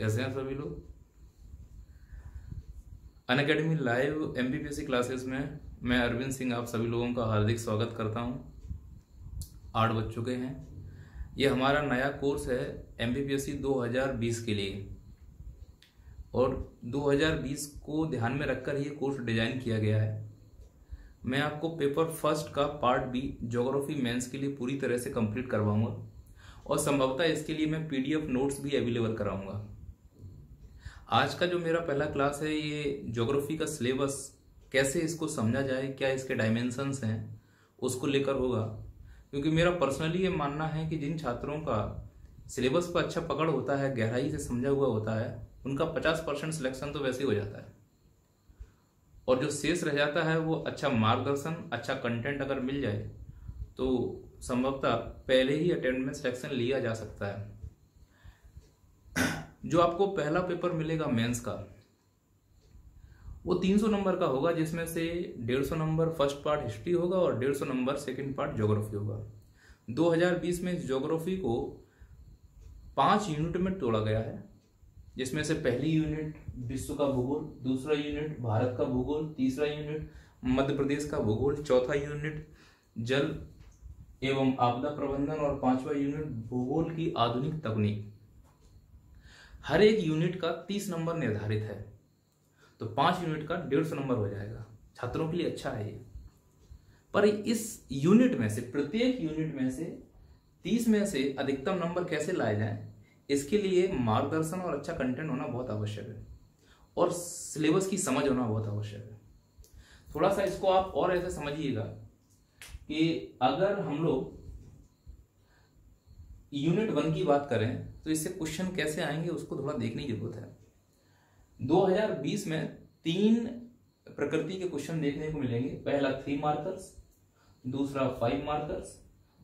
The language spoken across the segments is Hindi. कैसे हैं सभी लोग। अनअकैडमी लाइव एमपीपीएससी क्लासेस में मैं अरविंद सिंह आप सभी लोगों का हार्दिक स्वागत करता हूं। 8 बज चुके हैं। ये हमारा नया कोर्स है एमपीपीएससी 2020 के लिए और 2020 को ध्यान में रखकर ये कोर्स डिजाइन किया गया है। मैं आपको पेपर फर्स्ट का पार्ट बी ज्योग्राफी मेंस के लिए पूरी तरह से कंप्लीट करवाऊंगा और संभवतः इसके लिए मैं पीडीएफ नोट्स भी अवेलेबल कराऊंगा। आज का जो मेरा पहला क्लास है ये ज्योग्राफी का सिलेबस कैसे इसको समझा जाए, क्या इसके डायमेंशंस हैं, उसको लेकर होगा। क्योंकि मेरा पर्सनली ये मानना है कि जिन छात्रों का सिलेबस पर अच्छा पकड़ होता है, गहराई से समझा हुआ होता है, उनका 50% सिलेक्शन तो वैसे ही हो जाता है और जो शेष रह जाता है वो अच्छा मार्गदर्शन, अच्छा कंटेंट अगर मिल जाए तो संभवतः पहले ही अटेम्प्ट में सिलेक्शन लिया जा सकता है। जो आपको पहला पेपर मिलेगा मेंस का वो 300 नंबर का होगा, जिसमें से 150 नंबर फर्स्ट पार्ट हिस्ट्री होगा और 150 नंबर सेकंड पार्ट ज्योग्राफी होगा। 2020 में ज्योग्राफी को 5 यूनिट में तोड़ा गया है, जिसमें से पहली यूनिट विश्व का भूगोल, दूसरा यूनिट भारत का भूगोल, तीसरा यूनिट मध्य प्रदेश का भूगोल, चौथा यूनिट जल एवं आपदा प्रबंधन और पांचवा यूनिट भूगोल की आधुनिक तकनीक। हर एक यूनिट का 30 नंबर निर्धारित है तो 5 यूनिट का 150 नंबर हो जाएगा। छात्रों के लिए अच्छा है ये, पर इस यूनिट में से प्रत्येक यूनिट में से 30 में से अधिकतम नंबर कैसे लाए जाए, इसके लिए मार्गदर्शन और अच्छा कंटेंट होना बहुत आवश्यक है और सिलेबस की समझ होना बहुत आवश्यक है। थोड़ा सा इसको आप और ऐसे समझिएगा कि अगर हम लोग यूनिट 1 की बात करें तो इससे क्वेश्चन कैसे आएंगे उसको थोड़ा देखने की जरूरत है। 2020 में 3 प्रकृति के क्वेश्चन देखने को मिलेंगे। पहला 3 मार्कर्स, दूसरा 5 मार्कर्स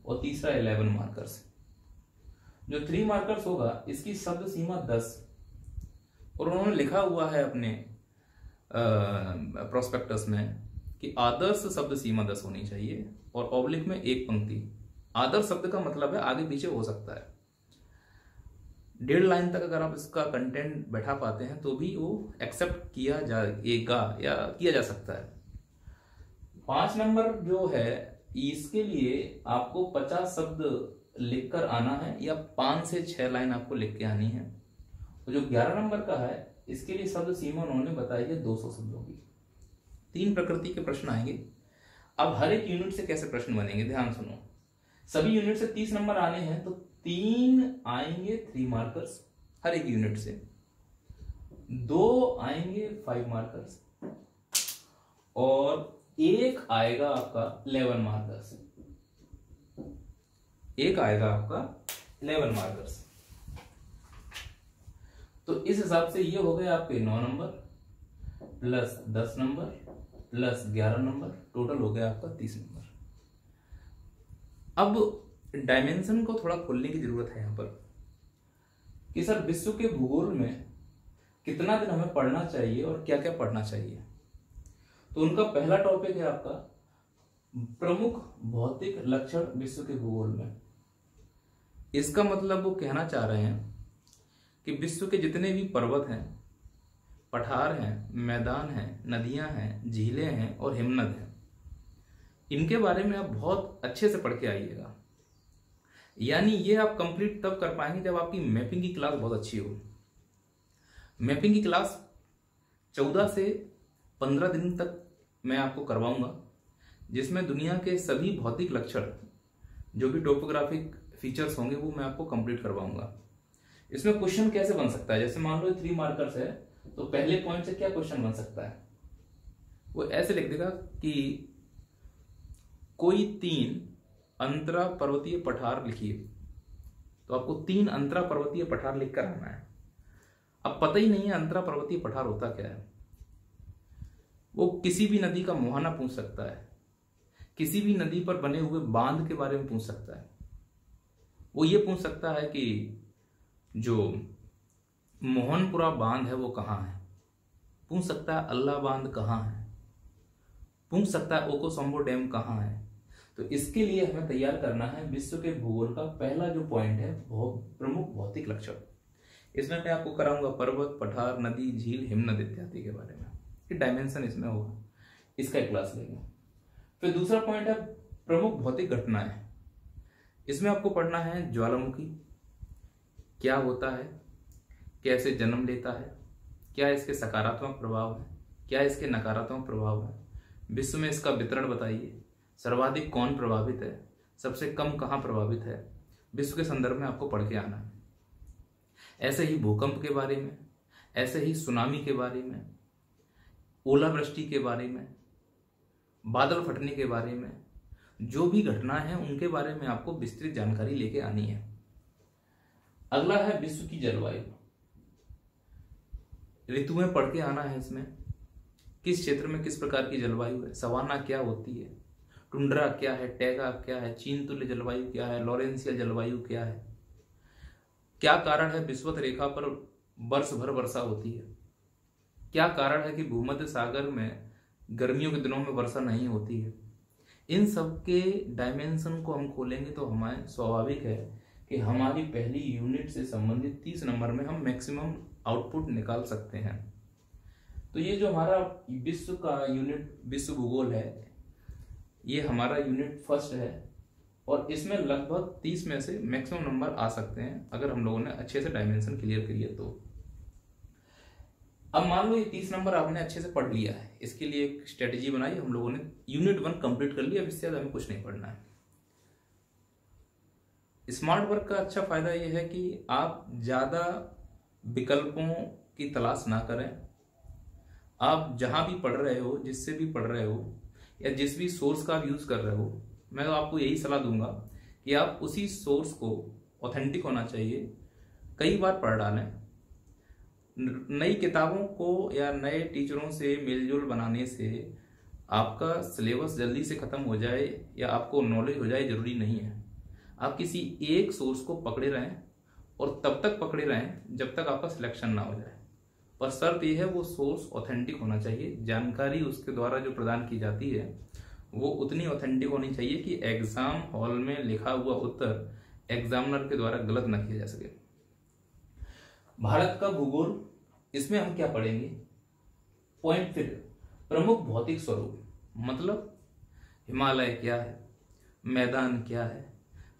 और तीसरा 11 मार्कर्स। जो 3 मार्कर्स होगा इसकी शब्द सीमा 10 और उन्होंने लिखा हुआ है अपने प्रोस्पेक्टस में कि आदर्श शब्द सीमा 10 होनी चाहिए और ऑब्लिक में 1 पंक्ति। आदर्श शब्द का मतलब है आगे पीछे हो सकता है। 1.5 लाइन तक अगर आप इसका कंटेंट बैठा पाते हैं तो भी वो एक्सेप्ट किया जाएगा या किया जा सकता है। 5 नंबर जो है इसके लिए आपको 50 शब्द लिखकर आना है या 5 से 6 लाइन आपको लिख के आनी है। और जो 11 नंबर का है इसके लिए शब्द सीमा उन्होंने बताई है 200 शब्दों की। 3 प्रकृति के प्रश्न आएंगे। अब हर एक यूनिट से कैसे प्रश्न बनेंगे ध्यान सुनो। सभी यूनिट से 30 नंबर आने हैं तो 3 आएंगे 3 मार्कर्स हर एक यूनिट से, 2 आएंगे 5 मार्कर्स और 1 आएगा आपका 11 मार्कर्स। 1 आएगा आपका 11 मार्कर्स। तो इस हिसाब से ये हो गए आपके 9 number plus 10 number plus 11 number, total हो गया आपका 30 नंबर। अब डायमेंशन को थोड़ा खोलने की जरूरत है यहाँ पर कि सर विश्व के भूगोल में कितना दिन हमें पढ़ना चाहिए और क्या क्या पढ़ना चाहिए। तो उनका पहला टॉपिक है आपका प्रमुख भौतिक लक्षण विश्व के भूगोल में। इसका मतलब वो कहना चाह रहे हैं कि विश्व के जितने भी पर्वत हैं, पठार हैं, मैदान हैं, नदियां हैं, झीलें हैं और हिमनद हैं, इनके बारे में आप बहुत अच्छे से पढ़ के आइएगा। यानी ये आप कंप्लीट तब कर पाएंगे जब आपकी मैपिंग की क्लास बहुत अच्छी हो। मैपिंग की क्लास 14 से 15 दिन तक मैं आपको करवाऊंगा, जिसमें दुनिया के सभी भौतिक लक्षण जो भी टोपोग्राफिक फीचर्स होंगे वो मैं आपको कंप्लीट करवाऊंगा। इसमें क्वेश्चन कैसे बन सकता है, जैसे मान लो 3 मार्कर्स है तो पहले पॉइंट से क्या क्वेश्चन बन सकता है, वो ऐसे लिख देगा कि कोई 3 अंतरा पर्वतीय पठार लिखिए। तो आपको 3 अंतरा पर्वतीय पठार लिखकर आना है। अब पता ही नहीं है अंतरा पर्वतीय पठार होता क्या है। वो किसी भी नदी का मुहाना पूछ सकता है, किसी भी नदी पर बने हुए बांध के बारे में पूछ सकता है, वो ये पूछ सकता है कि जो मोहनपुरा बांध है वो कहाँ है, पूछ सकता है अल्लाह बांध कहाँ है, पूछ सकता है ओकोसोमबो डैम कहाँ है। तो इसके लिए हमें तैयार करना है विश्व के भूगोल का पहला जो पॉइंट है प्रमुख भौतिक लक्षण। इसमें मैं आपको कराऊंगा पर्वत, पठार, नदी, झील, हिमनद इत्यादि के बारे में, ये डायमेंशन इसमें होगा, इसका एक क्लास लेंगे। फिर दूसरा पॉइंट है प्रमुख भौतिक घटनाएं। इसमें आपको पढ़ना है ज्वालामुखी क्या होता है, कैसे जन्म लेता है, क्या इसके सकारात्मक प्रभाव है, क्या इसके नकारात्मक प्रभाव है, विश्व में इसका वितरण बताइए, सर्वाधिक कौन प्रभावित है, सबसे कम कहाँ प्रभावित है, विश्व के संदर्भ में आपको पढ़ के आना है। ऐसे ही भूकंप के बारे में, ऐसे ही सुनामी के बारे में, ओलावृष्टि के बारे में, बादल फटने के बारे में, जो भी घटना है उनके बारे में आपको विस्तृत जानकारी लेके आनी है। अगला है विश्व की जलवायु, ऋतुएं पढ़ के आना है। इसमें किस क्षेत्र में किस प्रकार की जलवायु है, सवाना क्या होती है, टुंड्रा क्या है, टैगा क्या है, चीनतुले जलवायु क्या है, लॉरेंसिया जलवायु क्या है, क्या कारण है विषुवत रेखा पर वर्ष भर वर्षा होती है, क्या कारण है कि भूमध्य सागर में गर्मियों के दिनों में वर्षा नहीं होती है। इन सब के डायमेंशन को हम खोलेंगे तो हमारे स्वाभाविक है कि हमारी पहली यूनिट से संबंधित 30 नंबर में हम मैक्सिमम आउटपुट निकाल सकते हैं। तो ये जो हमारा विश्व का यूनिट विश्व भूगोल है, ये हमारा यूनिट फर्स्ट है और इसमें लगभग 30 में से मैक्सिमम नंबर आ सकते हैं अगर हम लोगों ने अच्छे से डायमेंशन क्लियर करिए तो। अब मान लो ये 30 नंबर आपने अच्छे से पढ़ लिया है, इसके लिए एक स्ट्रेटजी बनाई, हम लोगों ने यूनिट 1 कंप्लीट कर लिया, अब इससे ज़्यादा हमें कुछ नहीं पढ़ना है। स्मार्ट वर्क का अच्छा फायदा ये है कि आप ज़्यादा विकल्पों की तलाश ना करें, आप जहाँ भी पढ़ रहे हो, जिससे भी पढ़ रहे हो या जिस भी सोर्स का आप यूज़ कर रहे हो, मैं तो आपको यही सलाह दूंगा कि आप उसी सोर्स को, ऑथेंटिक होना चाहिए, कई बार पढ़ डालें। नई किताबों को या नए टीचरों से मेलजोल बनाने से आपका सिलेबस जल्दी से ख़त्म हो जाए या आपको नॉलेज हो जाए ज़रूरी नहीं है। आप किसी एक सोर्स को पकड़े रहें और तब तक पकड़े रहें जब तक आपका सिलेक्शन ना हो जाए, पर शर्त यह है वो सोर्स ऑथेंटिक होना चाहिए, जानकारी उसके द्वारा जो प्रदान की जाती है वो उतनी ऑथेंटिक होनी चाहिए कि एग्ज़ाम हॉल में लिखा हुआ उत्तर एग्जामिनर के द्वारा गलत न किया जा सके। भारत का भूगोल, इसमें हम क्या पढ़ेंगे, पॉइंट फिर प्रमुख भौतिक स्वरूप, मतलब हिमालय क्या है, मैदान क्या है,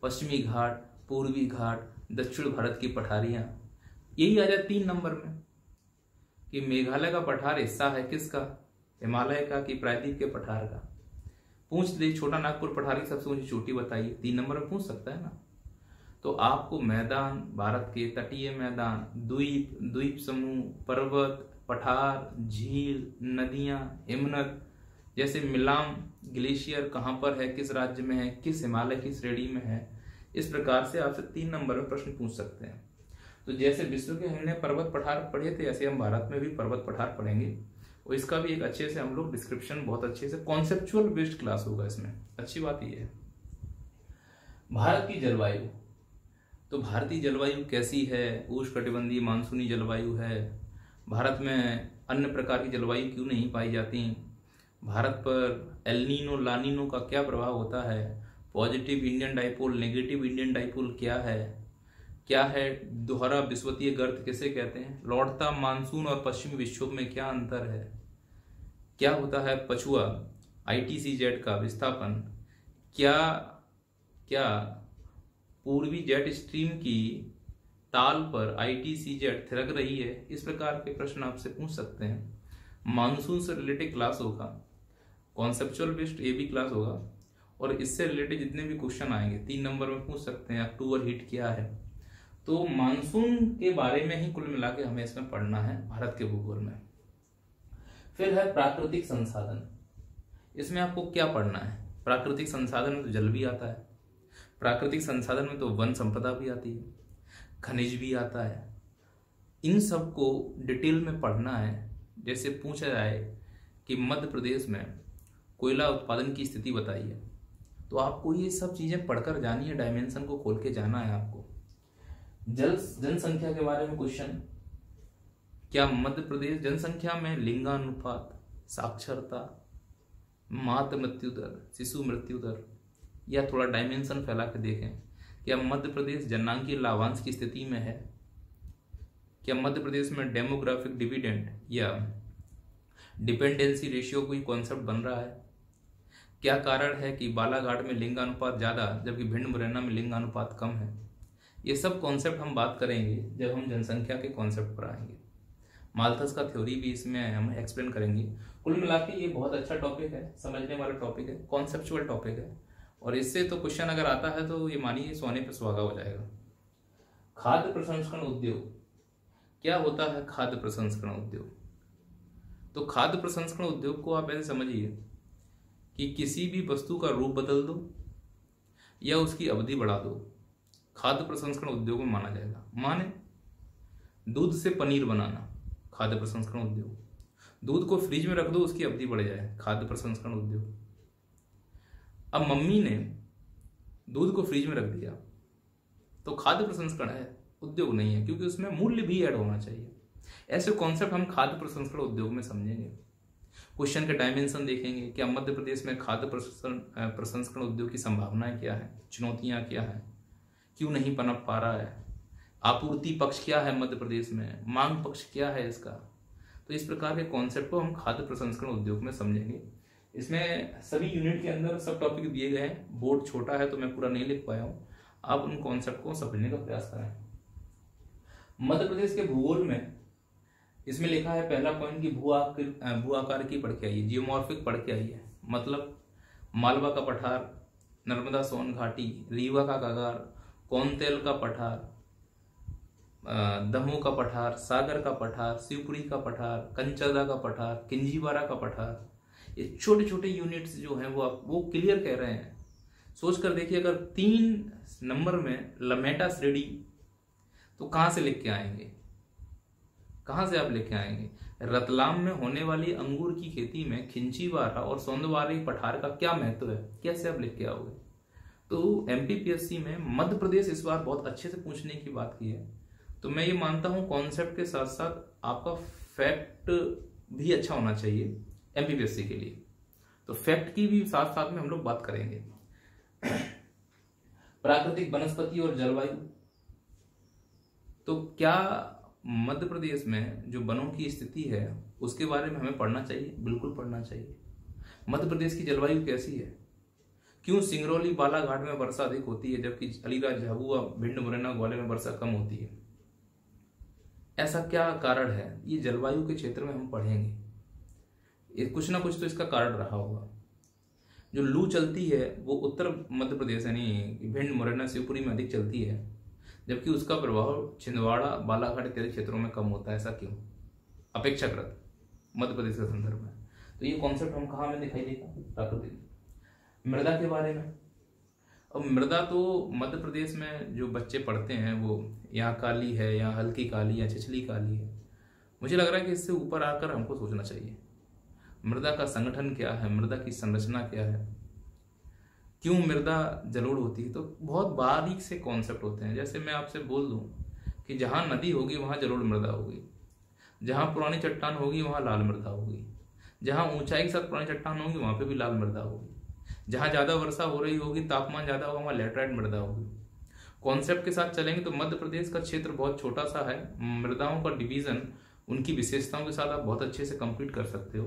पश्चिमी घाट, पूर्वी घाट, दक्षिण भारत की पठारियाँ। यही आ जाए 3 नंबर में कि मेघालय का पठार हिस्सा है किसका, हिमालय का कि प्रायद्वीप के पठार का। पूछ ले छोटा नागपुर पठार की सबसे ऊंची चोटी बताइए, 3 नंबर में पूछ सकता है ना। तो आपको मैदान, भारत के तटीय मैदान, द्वीप, द्वीप समूह, पर्वत, पठार, झील, नदियां, हिमनद, जैसे मिलाम ग्लेशियर कहाँ पर है, किस राज्य में है, किस हिमालय की श्रेणी में है, इस प्रकार से आपसे 3 नंबर में प्रश्न पूछ सकते हैं। तो जैसे विश्व के हमने पर्वत पठार पढ़े थे, ऐसे हम भारत में भी पर्वत पठार पढ़ेंगे और इसका भी एक अच्छे से हम लोग डिस्क्रिप्शन, बहुत अच्छे से कॉन्सेप्चुअल बेस्ड क्लास होगा इसमें। अच्छी बात यह है भारत की जलवायु, तो भारतीय जलवायु कैसी है, उष्णकटिबंधीय मानसूनी जलवायु है, भारत में अन्य प्रकार की जलवायु क्यों नहीं पाई जाती, भारत पर एल नीनो, ला नीनो का क्या प्रभाव होता है, positive Indian dipole, negative Indian dipole क्या है, क्या है दोहरा विषुवतीय गर्त किसे कहते हैं, लौटता मानसून और पश्चिमी विक्षोभ में क्या अंतर है, क्या होता है पछुआ, आईटीसी जेट का विस्थापन, क्या क्या पूर्वी जेट स्ट्रीम की ताल पर आईटीसी जेट थिरक रही है, इस प्रकार के प्रश्न आपसे पूछ सकते हैं। मानसून से रिलेटेड क्लास होगा, कॉन्सेप्चुअल बेस्ड ये भी क्लास होगा और इससे रिलेटेड जितने भी क्वेश्चन आएंगे 3 नंबर में पूछ सकते हैं। अक्टूबर हीट क्या है, तो मानसून के बारे में ही कुल मिला के हमें इसमें पढ़ना है भारत के भूगोल में। फिर है प्राकृतिक संसाधन, इसमें आपको क्या पढ़ना है, प्राकृतिक संसाधन में तो जल भी आता है, प्राकृतिक संसाधन में तो वन संपदा भी आती है, खनिज भी आता है, इन सब को डिटेल में पढ़ना है। जैसे पूछा जाए कि मध्य प्रदेश में कोयला उत्पादन की स्थिति बताइए, तो आपको ये सब चीज़ें पढ़कर जानी है, डायमेंशन को खोल के जाना है आपको। जनसंख्या के बारे में क्वेश्चन, क्या मध्य प्रदेश जनसंख्या में लिंगानुपात, साक्षरता, मातृ मृत्यु दर, शिशु मृत्यु दर, या थोड़ा डायमेंशन फैला के देखें, क्या मध्य प्रदेश जननांकीय लाभांश की स्थिति में है, क्या मध्य प्रदेश में डेमोग्राफिक डिविडेंड या डिपेंडेंसी रेशियो कोई कॉन्सेप्ट बन रहा है? क्या कारण है कि बालाघाट में लिंगानुपात ज़्यादा जबकि भिंड मुरैना में लिंगानुपात कम है? ये सब कॉन्सेप्ट हम बात करेंगे जब हम जनसंख्या के कॉन्सेप्ट पर आएंगे। माल्थस का थ्योरी भी इसमें हम एक्सप्लेन करेंगे। कुल मिला के ये बहुत अच्छा टॉपिक है, समझने वाला टॉपिक है, कॉन्सेप्चुअल टॉपिक है, और इससे तो क्वेश्चन अगर आता है तो ये मानिए सोने पर सुहागा हो जाएगा। खाद्य प्रसंस्करण उद्योग, क्या होता है खाद्य प्रसंस्करण उद्योग? तो खाद्य प्रसंस्करण उद्योग को आप ऐसे समझिए कि किसी भी वस्तु का रूप बदल दो या उसकी अवधि बढ़ा दो, खाद्य प्रसंस्करण उद्योग में माना जाएगा। माने दूध से पनीर बनाना खाद्य प्रसंस्करण उद्योग, दूध को फ्रिज में रख दो उसकी अवधि बढ़ जाए, खाद्य प्रसंस्करण उद्योग। अब मम्मी ने दूध को फ्रिज में रख दिया तो खाद्य प्रसंस्करण है, उद्योग नहीं है, क्योंकि उसमें मूल्य भी ऐड होना चाहिए। ऐसे कॉन्सेप्ट हम खाद्य प्रसंस्करण उद्योग में समझेंगे। क्वेश्चन के डायमेंशन देखेंगे, क्या मध्य प्रदेश में खाद्य प्रसंस्करण उद्योग की संभावनाएं क्या है, चुनौतियां क्या है, क्यों नहीं पनप पा रहा है, आपूर्ति पक्ष क्या है मध्य प्रदेश में, मांग पक्ष क्या है इसका। तो इस प्रकार के कॉन्सेप्ट को हम खाद्य प्रसंस्करण उद्योग में समझेंगे। इसमें सभी यूनिट के अंदर सब टॉपिक दिए गए हैं। बोर्ड छोटा है तो मैं पूरा नहीं लिख पाया हूँ, आप उन कॉन्सेप्ट को समझने का प्रयास करें। मध्य प्रदेश के भूगोल में इसमें लिखा है पहला पॉइंट कि भू आकार की पढ़ के आइए, जियोमॉर्फिक पढ़ के आइए, मतलब मालवा का पठार, नर्मदा सोन घाटी, रीवा का कागार, कौनतेल का पठार, दमोह का पठार, सागर का पठार, शिवपुरी का पठार, कंचदा का पठार, किंजीवारा का पठार। ये छोटे छोटे यूनिट्स जो हैं वो आप वो क्लियर कह रहे हैं। सोच कर देखिए, अगर 3 नंबर में लमेटा श्रेणी तो कहाँ से लिख के आएंगे, कहाँ से आप लिख के आएंगे? रतलाम में होने वाली अंगूर की खेती में खिंचीवारा और सौंदवारी पठार का क्या महत्व है, कैसे आप लिख के आओगे? तो एमपीपीएससी में मध्य प्रदेश इस बार बहुत अच्छे से पूछने की बात की है। तो मैं ये मानता हूँ कॉन्सेप्ट के साथ साथ आपका फैक्ट भी अच्छा होना चाहिए एमपीपीएससी के लिए, तो फैक्ट की भी साथ साथ में हम लोग बात करेंगे। प्राकृतिक वनस्पति और जलवायु, तो क्या मध्य प्रदेश में जो वनों की स्थिति है उसके बारे में हमें पढ़ना चाहिए? बिल्कुल पढ़ना चाहिए। मध्य प्रदेश की जलवायु कैसी है, क्यों सिंगरौली बालाघाट में वर्षा अधिक होती है जबकि अलीराज, झाबुआ, भिंड, मुरैना, ग्वालियर में वर्षा कम होती है? ऐसा क्या कारण है? ये जलवायु के क्षेत्र में हम पढ़ेंगे, कुछ ना कुछ तो इसका कारण रहा होगा। जो लू चलती है वो उत्तर मध्य प्रदेश यानी भिंड, मुरैना, शिवपुरी में अधिक चलती है, जबकि उसका प्रभाव छिंदवाड़ा, बालाघाट इत्यादि क्षेत्रों में कम होता है, ऐसा क्यों? अपेक्षाकृत मध्य प्रदेश के संदर्भ में तो ये कॉन्सेप्ट हम कहाँ में दिखाई देगा? प्राकृतिक। मृदा के बारे में, अब मृदा तो मध्य प्रदेश में जो बच्चे पढ़ते हैं वो यहाँ काली है, यहाँ हल्की काली या छिछली काली है। मुझे लग रहा है कि इससे ऊपर आकर हमको सोचना चाहिए, मृदा का संगठन क्या है, मृदा की संरचना क्या है, क्यों मृदा जलोढ़ होती है। तो बहुत बारीक से कॉन्सेप्ट होते हैं। जैसे मैं आपसे बोल दूं कि जहाँ नदी होगी वहाँ जलोढ़ मृदा होगी, जहाँ पुरानी चट्टान होगी वहाँ लाल मृदा होगी, जहाँ ऊंचाई के साथ पुरानी चट्टान होगी वहाँ पे भी लाल मृदा होगी, जहाँ ज़्यादा वर्षा हो रही होगी, तापमान ज़्यादा होगा वहाँ लेटराइट मृदा होगी। कॉन्सेप्ट के साथ चलेंगे तो मध्य प्रदेश का क्षेत्र बहुत छोटा सा है, मृदाओं का डिवीज़न उनकी विशेषताओं के साथ आप बहुत अच्छे से कंप्लीट कर सकते हो।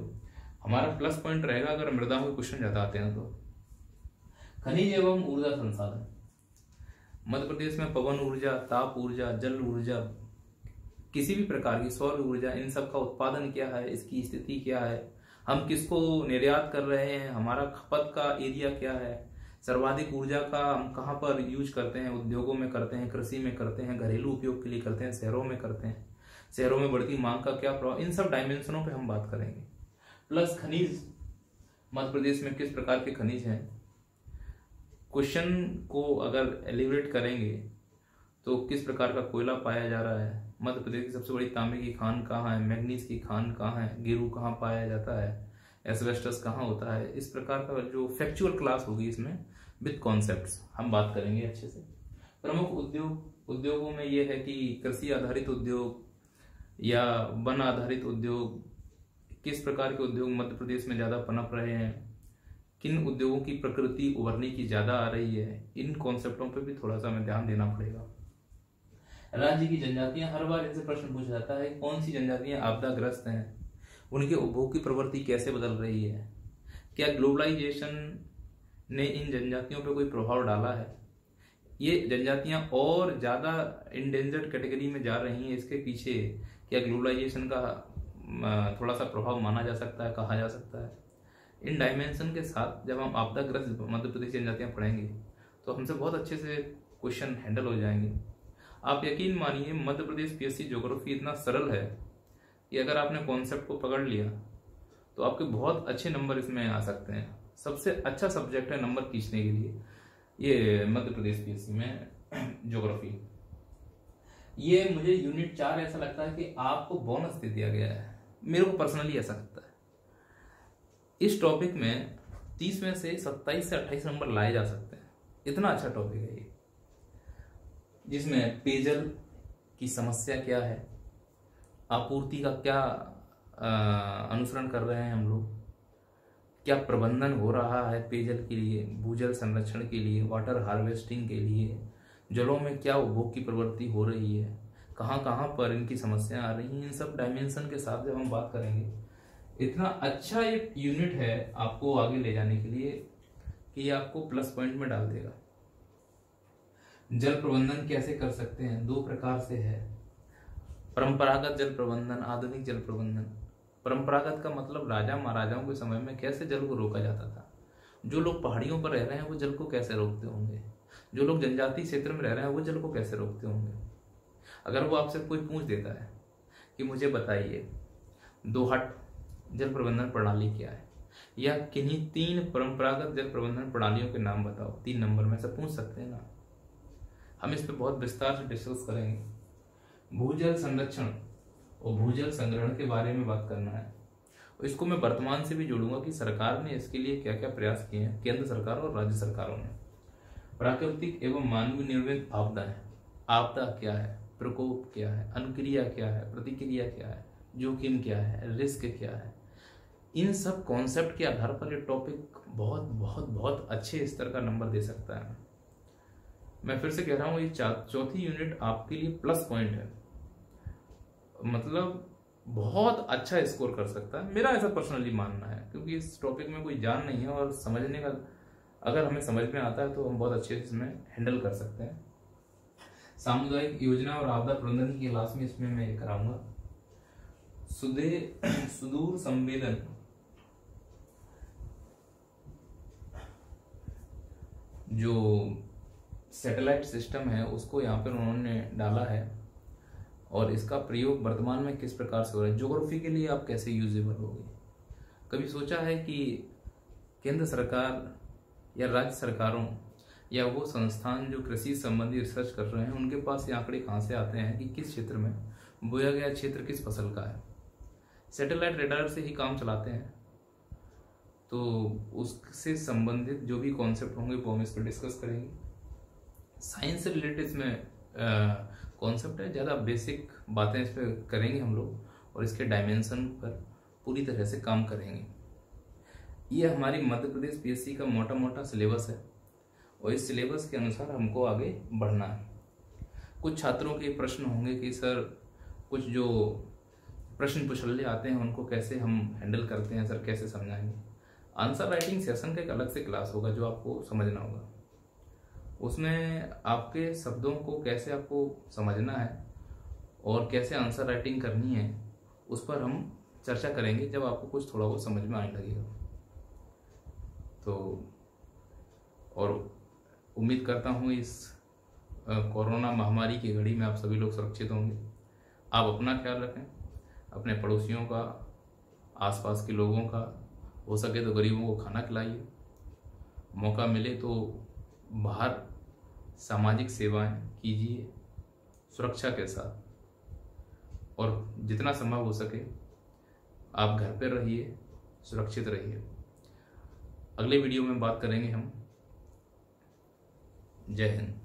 हमारा प्लस पॉइंट रहेगा अगर मृदाओं के क्वेश्चन ज़्यादा आते हैं तो। खनिज एवं ऊर्जा संसाधन, मध्य प्रदेश में पवन ऊर्जा, ताप ऊर्जा, जल ऊर्जा, किसी भी प्रकार की सौर ऊर्जा, इन सब का उत्पादन क्या है, इसकी स्थिति क्या है, हम किसको निर्यात कर रहे हैं, हमारा खपत का एरिया क्या है, सर्वाधिक ऊर्जा का हम कहाँ पर यूज करते हैं, उद्योगों में करते हैं, कृषि में करते हैं, घरेलू उपयोग के लिए करते हैं, शहरों में करते हैं, शहरों में बढ़ती मांग का क्या प्रभाव, इन सब डायमेंशनों पे हम बात करेंगे। प्लस खनिज, मध्य प्रदेश में किस प्रकार के खनिज हैं, क्वेश्चन को अगर एलिब्रेट करेंगे तो किस प्रकार का कोयला पाया जा रहा है, मध्य प्रदेश की सबसे बड़ी तांबे की खान कहाँ है, मैग्नीज की खान कहाँ है, गेरू कहाँ पाया जाता है, एस्बेस्टस कहाँ होता है, इस प्रकार का जो फैक्चुअल क्लास होगी इसमें विद कॉन्सेप्ट्स हम बात करेंगे अच्छे से। प्रमुख उद्योग, उद्योगों में ये है कि कृषि आधारित उद्योग या वन आधारित उद्योग, किस प्रकार के उद्योग मध्य प्रदेश में ज़्यादा पनप रहे हैं, किन उद्योगों की प्रकृति उभरने की ज़्यादा आ रही है, इन कॉन्सेप्टों पर भी थोड़ा सा हमें ध्यान देना पड़ेगा। राज्य की जनजातियां, हर बार इनसे प्रश्न पूछा जाता है कौन सी जनजातियां आपदाग्रस्त हैं, उनके उपभोग की प्रवृत्ति कैसे बदल रही है, क्या ग्लोबलाइजेशन ने इन जनजातियों पर कोई प्रभाव डाला है, ये जनजातियां और ज़्यादा इंडेंजर्ड कैटेगरी में जा रही हैं, इसके पीछे क्या ग्लोबलाइजेशन का थोड़ा सा प्रभाव माना जा सकता है, कहा जा सकता है। इन डायमेंशन के साथ जब हम आपदाग्रस्त मध्य प्रदेश जनजातियाँ पढ़ेंगे तो हमसे बहुत अच्छे से क्वेश्चन हैंडल हो जाएंगे। आप यकीन मानिए मध्य प्रदेश पीएससी ज्योग्राफी इतना सरल है कि अगर आपने कॉन्सेप्ट को पकड़ लिया तो आपके बहुत अच्छे नंबर इसमें आ सकते हैं। सबसे अच्छा सब्जेक्ट है नंबर खींचने के लिए ये मध्य प्रदेश पीएससी में ज्योग्राफी। ये मुझे यूनिट 4 ऐसा लगता है कि आपको बोनस दे दिया गया है, मेरे को पर्सनली ऐसा लगता है। इस टॉपिक में 30 में से 27 से 28 नंबर लाए जा सकते हैं, इतना अच्छा टॉपिक है ये, जिसमें पेयजल की समस्या क्या है, आपूर्ति का क्या अनुसरण कर रहे हैं हम लोग, क्या प्रबंधन हो रहा है पेयजल के लिए, भूजल संरक्षण के लिए, वाटर हार्वेस्टिंग के लिए, जलों में क्या उपभोग की प्रवृत्ति हो रही है, कहाँ पर इनकी समस्याएं आ रही हैं, इन सब डायमेंशन के साथ जब हम बात करेंगे, इतना अच्छा ये यूनिट है आपको आगे ले जाने के लिए कि ये आपको प्लस पॉइंट में डाल देगा। जल प्रबंधन कैसे कर सकते हैं, दो प्रकार से है, परंपरागत जल प्रबंधन, आधुनिक जल प्रबंधन। परंपरागत का मतलब राजा महाराजाओं के समय में कैसे जल को रोका जाता था, जो लोग पहाड़ियों पर रह रहे हैं वो जल को कैसे रोकते होंगे, जो लोग जनजातीय क्षेत्र में रह रहे हैं वो जल को कैसे रोकते होंगे। अगर वो आपसे कोई पूछ देता है कि मुझे बताइए दोहट जल प्रबंधन प्रणाली क्या है या किन्हीं 3 परंपरागत जल प्रबंधन प्रणालियों के नाम बताओ, 3 नंबर में से पूछ सकते हैं ना। हम इस पर बहुत विस्तार से डिस्कस करेंगे। भूजल संरक्षण और भूजल संग्रहण के बारे में बात करना है, और इसको मैं वर्तमान से भी जोड़ूंगा कि सरकार ने इसके लिए क्या क्या प्रयास किए हैं, केंद्र सरकार और राज्य सरकारों ने। प्राकृतिक एवं मानवीय निर्मित आपदाएं, आपदा क्या है, प्रकोप क्या है, अनुक्रिया क्या है, प्रतिक्रिया क्या है, जोखिम क्या है, रिस्क क्या है, इन सब कॉन्सेप्ट के आधार पर ये टॉपिक बहुत बहुत बहुत अच्छे स्तर का नंबर दे सकता है। मैं फिर से कह रहा हूँ ये चौथी यूनिट आपके लिए प्लस पॉइंट है, मतलब बहुत अच्छा स्कोर कर सकता है, मेरा ऐसा पर्सनली मानना है, क्योंकि इस टॉपिक में कोई जान नहीं है और समझने का अगर हमें समझ में आता है तो हम बहुत अच्छे से इसमें हैंडल कर सकते हैं। सामुदायिक योजना और आपदा प्रबंधन की क्लास में इसमें मैं कराऊंगा। सुदूर संवेदन, जो सैटेलाइट सिस्टम है उसको यहाँ पर उन्होंने डाला है और इसका प्रयोग वर्तमान में किस प्रकार से हो रहा है, ज्योग्राफी के लिए आप कैसे यूजेबल होगी। कभी सोचा है कि केंद्र सरकार या राज्य सरकारों या वो संस्थान जो कृषि संबंधी रिसर्च कर रहे हैं उनके पास ये आंकड़े कहाँ से आते हैं कि किस क्षेत्र में बोया गया क्षेत्र किस फसल का है। सैटेलाइट रेडार से ही काम चलाते हैं, तो उससे संबंधित जो भी कॉन्सेप्ट होंगे वो हम इस पर डिस्कस करेंगे। साइंस से रिलेटेड में कॉन्सेप्ट है, ज़्यादा बेसिक बातें इस पर करेंगे हम लोग और इसके डायमेंशन पर पूरी तरह से काम करेंगे। ये हमारी मध्य प्रदेश पीएससी का मोटा मोटा सिलेबस है और इस सिलेबस के अनुसार हमको आगे बढ़ना है। कुछ छात्रों के प्रश्न होंगे कि सर कुछ जो प्रश्न पुछले आते हैं उनको कैसे हम हैंडल करते हैं, सर कैसे समझाएंगे। आंसर राइटिंग सेशन का एक अलग से क्लास होगा जो आपको समझना होगा, उसमें आपके शब्दों को कैसे आपको समझना है और कैसे आंसर राइटिंग करनी है उस पर हम चर्चा करेंगे जब आपको कुछ थोड़ा बहुत समझ में आने लगेगा। तो और उम्मीद करता हूँ इस कोरोना महामारी की घड़ी में आप सभी लोग सुरक्षित होंगे। आप अपना ख्याल रखें, अपने पड़ोसियों का, आसपास के लोगों का, हो सके तो गरीबों को खाना खिलाइए, मौका मिले तो बाहर सामाजिक सेवाएं कीजिए सुरक्षा के साथ, और जितना संभव हो सके आप घर पर रहिए, सुरक्षित रहिए। अगले वीडियो में बात करेंगे हम। जय हिंद।